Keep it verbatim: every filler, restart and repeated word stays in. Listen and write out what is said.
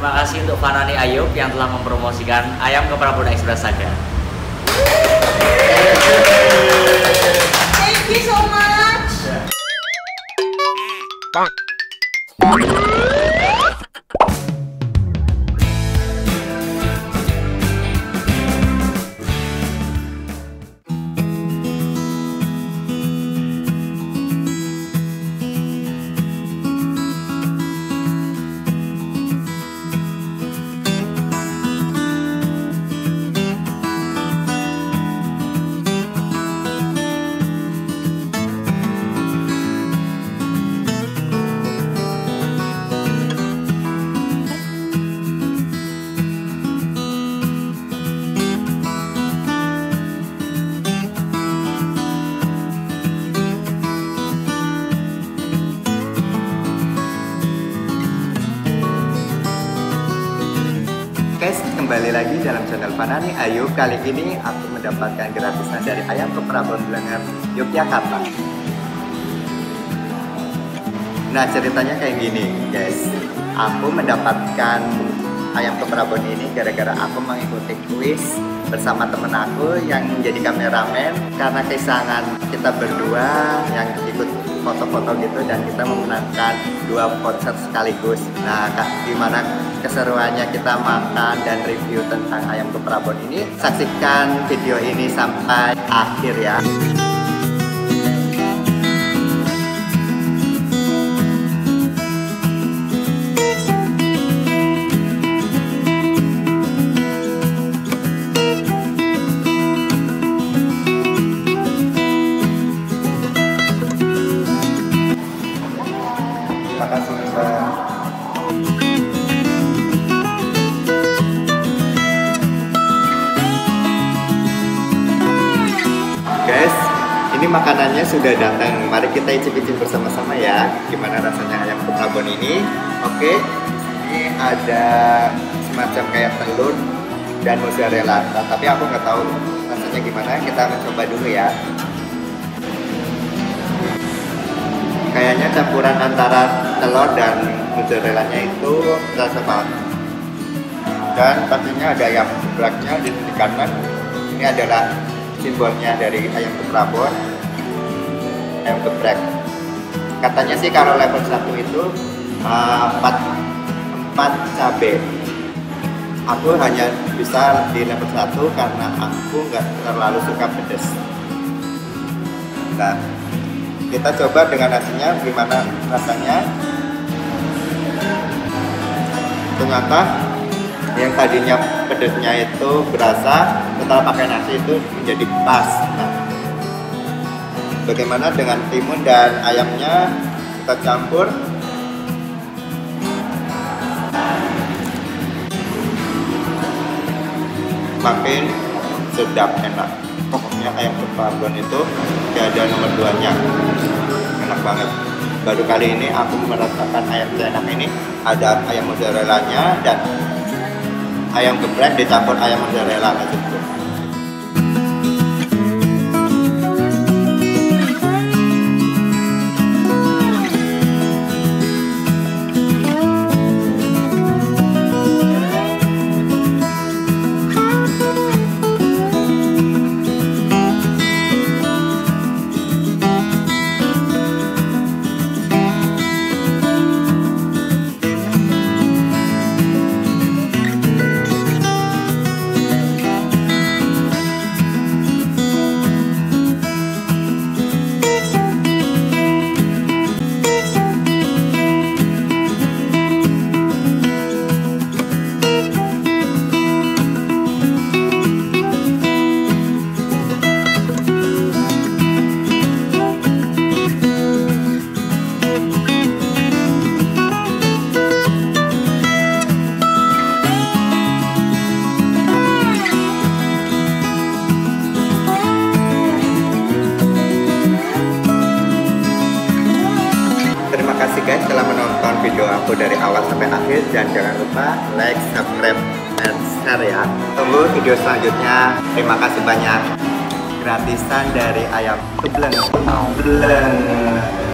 Terima kasih untuk Fanani Ayub yang telah mempromosikan ayam Keprabon Express saja. Thank you so much. Pak. Kembali lagi dalam channel Fanani Ayub. Kali ini aku mendapatkan gratisan dari ayam Keprabon Blenger Yogyakarta. Nah, ceritanya kayak gini guys, aku mendapatkan ayam Keprabon ini gara-gara aku mengikuti kuis bersama temen aku yang menjadi kameramen. Karena kesangan kita berdua yang ikut foto-foto gitu, dan kita memenangkan dua voucher sekaligus. Nah, gimana keseruannya kita makan dan review tentang ayam Keprabon ini? Saksikan video ini sampai akhir ya. Terima kasih Mbak. Ini makanannya sudah datang. Mari kita icip-icip bersama-sama ya. Gimana rasanya ayam Keprabon ini? Oke, ini ada semacam kayak telur dan mozzarella. Nah, tapi aku nggak tahu rasanya gimana. Kita akan coba dulu ya. Kayaknya campuran antara telur dan mozzarellanya itu terasa banget. Dan pastinya ada ayam gebreknya di kanan. Ini adalah simbolnya dari ayam Keprabon, ayam geprek. Katanya sih kalau level satu itu uh, empat cabai. Aku hanya bisa di level satu karena aku nggak terlalu suka pedas. Nah, kita coba dengan nasinya gimana rasanya. Ternyata yang tadinya pedasnya itu berasa, setelah pakai nasi itu menjadi pas. Nah, bagaimana dengan timun dan ayamnya kita campur? Makin sedap, enak. Pokoknya ayam Keprabon itu gak ada nomor duanya, enak banget. Baru kali ini aku merasakan ayam enak ini. Ada ayam mozzarellanya dan ayam geprek dicampur ayam mozzarella gitu. Guys, telah menonton video aku dari awal sampai akhir, dan jangan lupa like, subscribe, dan share ya. Tunggu video selanjutnya. Terima kasih banyak. Gratisan dari ayam gebleng.